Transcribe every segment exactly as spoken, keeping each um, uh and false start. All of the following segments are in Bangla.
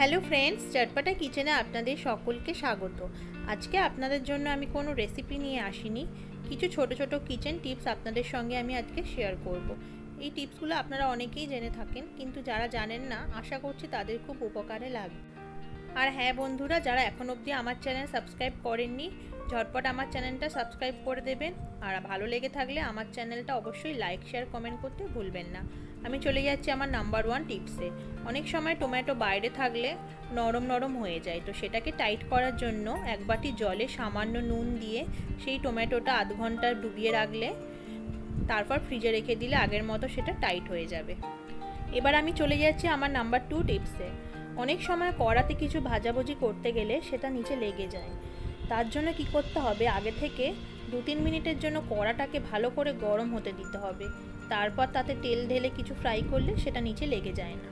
हेलो फ्रेंड्स, चटपटा किचेने आपनादेर सकलके स्वागत। आजके आपनादेर जोन्नो आमी कोनो रेसिपि निये आसिनी, किछु छोटो छोटो किचेन टिप्स आपनादेर संगे आमी आजके शेयर करब। এই টিপসগুলো আপনারা অনেকেই জেনে থাকেন, কিন্তু যারা জানেন না আশা করছি তাদের খুব উপকারে লাগবে। আর হ্যাঁ বন্ধুরা, যারা এখন অবধি আমার চ্যানেল সাবস্ক্রাইব করেননি ঝটপট আমার চ্যানেলটা সাবস্ক্রাইব করে দেবেন। আর ভালো লেগে থাকলে আমার চ্যানেলটা অবশ্যই লাইক শেয়ার কমেন্ট করতে ভুলবেন না। আমি চলে যাচ্ছি আমার নাম্বার ওয়ান টিপসে। অনেক সময় টমেটো বাইরে থাকলে নরম নরম হয়ে যায়, তো সেটাকে টাইট করার জন্য এক বাটি জলে সামান্য নুন দিয়ে সেই টমেটোটা আধ ঘন্টা ডুবিয়ে রাখলে তারপর ফ্রিজে রেখে দিলে আগের মতো সেটা টাইট হয়ে যাবে। এবার আমি চলে যাচ্ছি আমার নাম্বার টু টিপসে। অনেক সময় কড়াতে কিছু ভাজাভুজি করতে গেলে সেটা নিচে লেগে যায়, তার জন্য কি করতে হবে, আগে থেকে দু তিন মিনিটের জন্য কড়াটাকে ভালো করে গরম হতে দিতে হবে, তারপর তাতে তেল ঢেলে কিছু ফ্রাই করলে সেটা নিচে লেগে যায় না।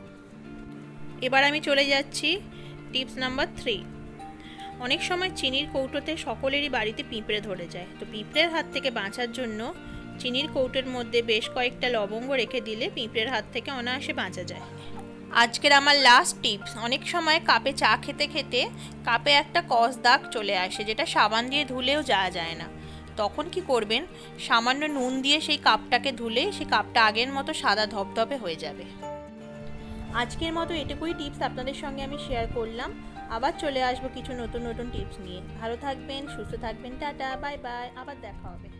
এবার আমি চলে যাচ্ছি টিপস নাম্বার থ্রি। অনেক সময় চিনির কৌটোতে সকলেরই বাড়িতে পিঁপড়ে ধরে যায়, তো পিঁপড়ের হাত থেকে বাঁচার জন্য চিনির কৌটোর মধ্যে বেশ কয়েকটা লবঙ্গ রেখে দিলে পিঁপড়ের হাত থেকে অনায়াসে বাঁচা যায়। আজকের আমার লাস্ট টিপস। অনেক সময় কাপে চা খেতে খেতে কাপে একটা কস দাগ চলে আসে, যেটা সাবান দিয়ে ধুলেও যাওয়া যায় না। তখন কি করবেন, সামান্য নুন দিয়ে সেই কাপটাকে ধুলে সেই কাপটা আগের মতো সাদা ধপধপে হয়ে যাবে। আজকের মতো এটুকুই টিপস আপনাদের সঙ্গে আমি শেয়ার করলাম। আবার চলে আসবো কিছু নতুন নতুন টিপস নিয়ে। ভালো থাকবেন, সুস্থ থাকবেন, টাটা, বাই বাই, আবার দেখা হবে।